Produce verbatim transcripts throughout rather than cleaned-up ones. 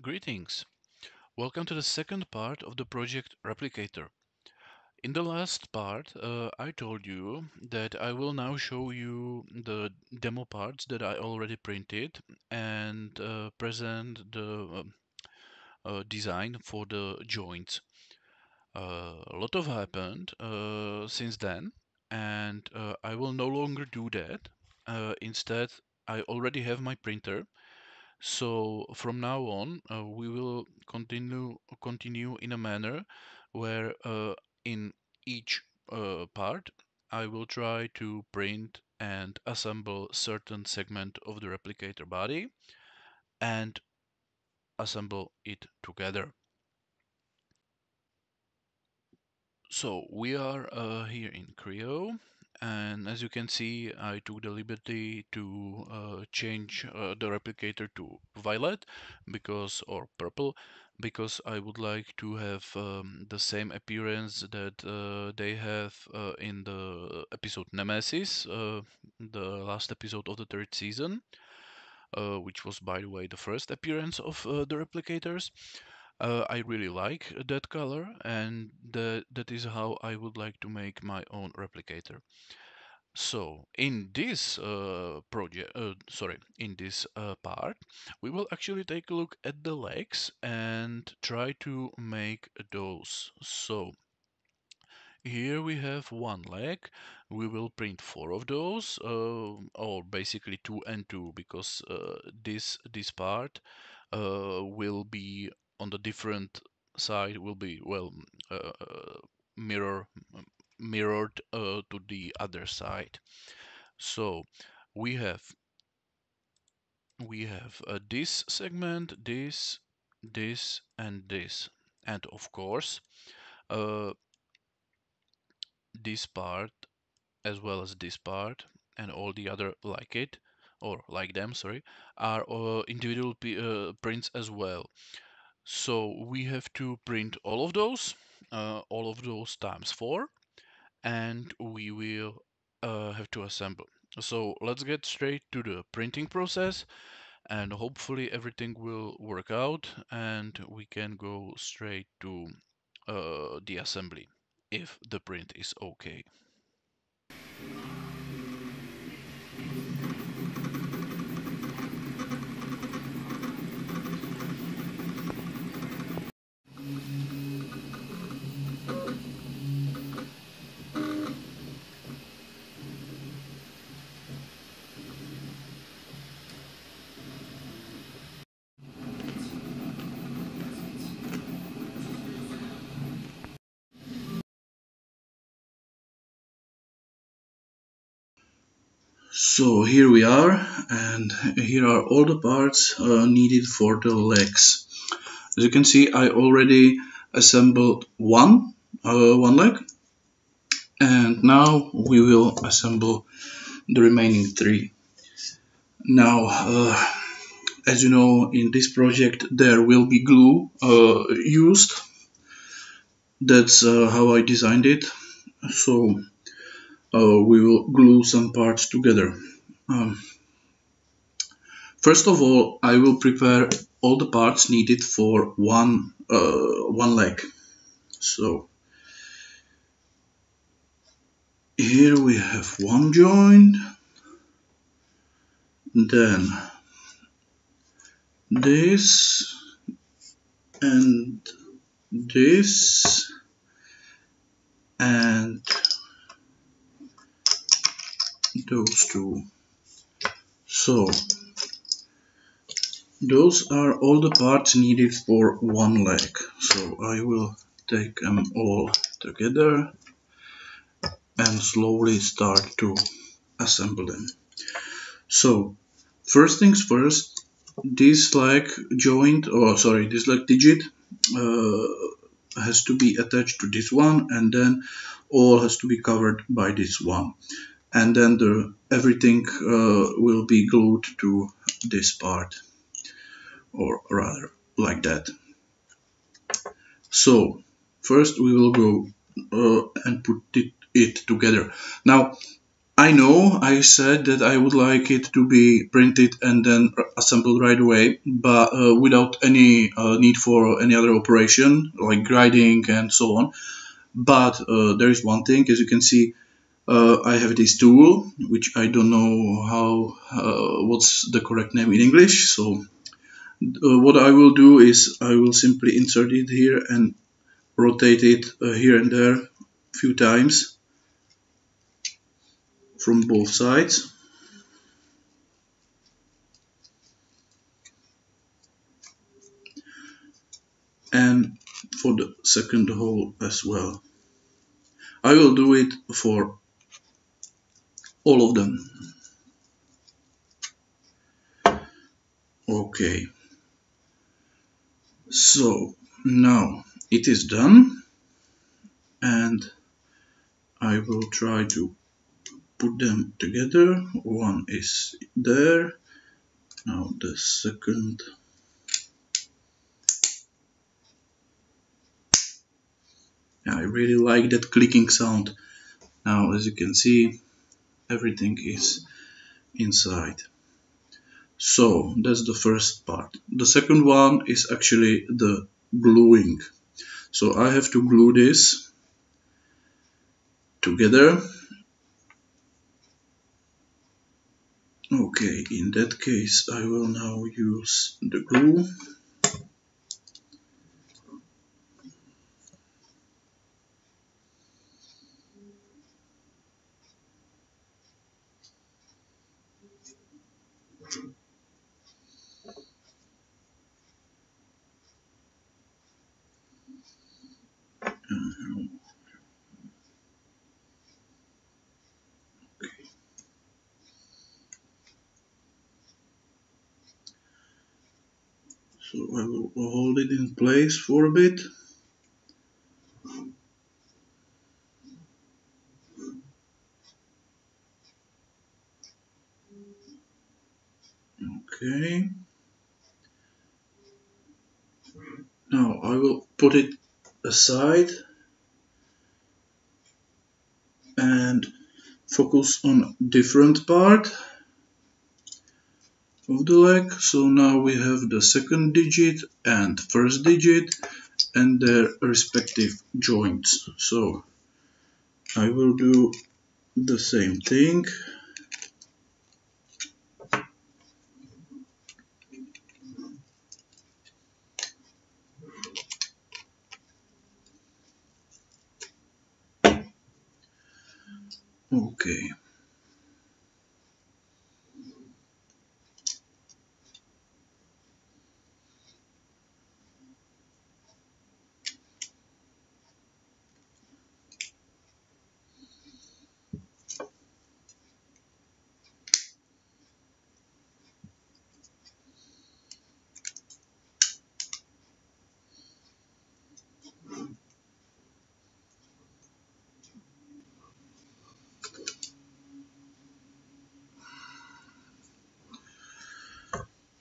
Greetings! Welcome to the second part of the project Replicator. In the last part, uh, I told you that I will now show you the demo parts that I already printed and uh, present the uh, uh, design for the joints. Uh, a lot have happened uh, since then, and uh, I will no longer do that. Uh, instead, I already have my printer. So from now on, uh, we will continue continue in a manner where uh, in each uh, part, I will try to print and assemble certain segment of the replicator body and assemble it together. So we are uh, here in Creo. And as you can see, I took the liberty to uh, change uh, the replicator to violet because, or purple, because I would like to have um, the same appearance that uh, they have uh, in the episode Nemesis, uh, the last episode of the third season, uh, which was, by the way, the first appearance of uh, the replicators. Uh, I really like that color, and the, that is how I would like to make my own replicator. So in this uh, project, uh, sorry, in this uh, part, we will actually take a look at the legs and try to make those. So here we have one leg. We will print four of those, uh, or basically two and two, because uh, this this part uh, will be on the different side, will be well uh, mirror mirrored uh, to the other side. So we have we have uh, this segment, this, this, and this, and of course uh, this part as well as this part, and all the other like it or like them. Sorry, are uh, individual p uh, prints as well. So we have to print all of those, uh, all of those times four, and we will uh, have to assemble. So let's get straight to the printing process, and hopefully everything will work out and we can go straight to uh, the assembly if the print is okay. So here we are, and here are all the parts uh, needed for the legs. As you can see, I already assembled one uh, one leg, and now we will assemble the remaining three. Now, uh, as you know, in this project there will be glue uh, used. That's uh, how I designed it. So Uh, we will glue some parts together. Um, first of all, I will prepare all the parts needed for one uh, one leg. So here we have one joint, then this and this and those two. So those are all the parts needed for one leg. So I will take them all together and slowly start to assemble them. So first things first, this leg joint, or sorry, this leg digit uh, has to be attached to this one, and then all has to be covered by this one. And then the, everything uh, will be glued to this part, or rather like that. So first we will go uh, and put it, it together. Now I know I said that I would like it to be printed and then assembled right away, but uh, without any uh, need for any other operation like grinding and so on. But uh, there is one thing, as you can see, uh, I have this tool, which I don't know how uh, what's the correct name in English. So uh, what I will do is I will simply insert it here and rotate it uh, here and there a few times from both sides. And for the second hole as well. I will do it for all of them. Okay. So now it is done, and I will try to put them together. One is there. Now the second. I really like that clicking sound. Now, as you can see, everything is inside. So that's the first part. The second one is actually the gluing. So I have to glue this together. Okay, in that case, I will now use the glue. So I will hold it in place for a bit. Okay. Now I will put it aside and focus on a different part of the leg. So now we have the second digit and first digit and their respective joints. So I will do the same thing. Okay.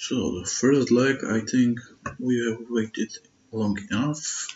So the first leg, I think we have waited long enough.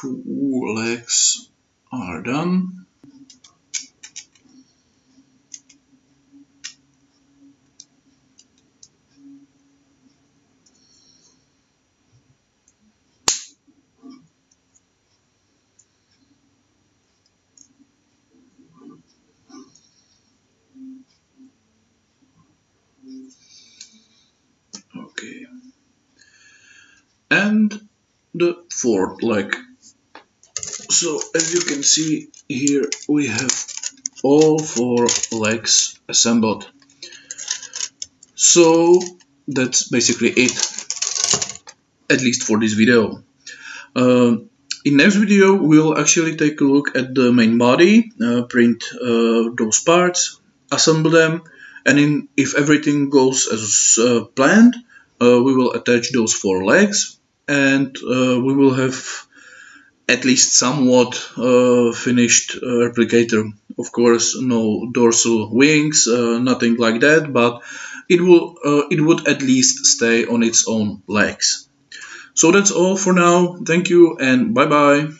Two legs are done. Okay. And the fourth leg. So as you can see here, we have all four legs assembled. So that's basically it, at least for this video. Uh, in next video we'll actually take a look at the main body, uh, print uh, those parts, assemble them, and in, if everything goes as uh, planned, uh, we will attach those four legs, and uh, we will have at least somewhat uh, finished uh, replicator. Of course, no dorsal wings, uh, nothing like that, but it will uh, it would at least stay on its own legs. So that's all for now. Thank you and bye bye.